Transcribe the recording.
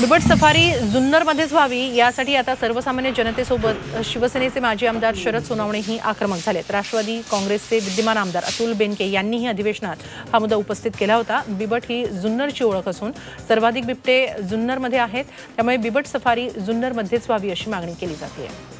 बिबट safari जुन्नरमध्येच व्हावी यासाठी आता सर्वसामान्य जनतेसोबत शिवसेनेचे माजी आमदार शरद सोनवणेही आक्रमक झालेत। राष्ट्रवादी काँग्रेसचे विद्यमान आमदार अतुल बेनके यांनीही अधिवेशनात हा मुद्दा उपस्थित केला होता। बिबट ही जुन्नरची ओळख असून सर्वाधिक बिबटे जुन्नरमध्ये आहेत, त्यामुळे बिबट सफारी जुन्नरमध्येच व्हावी अशी मागणी केली जाते।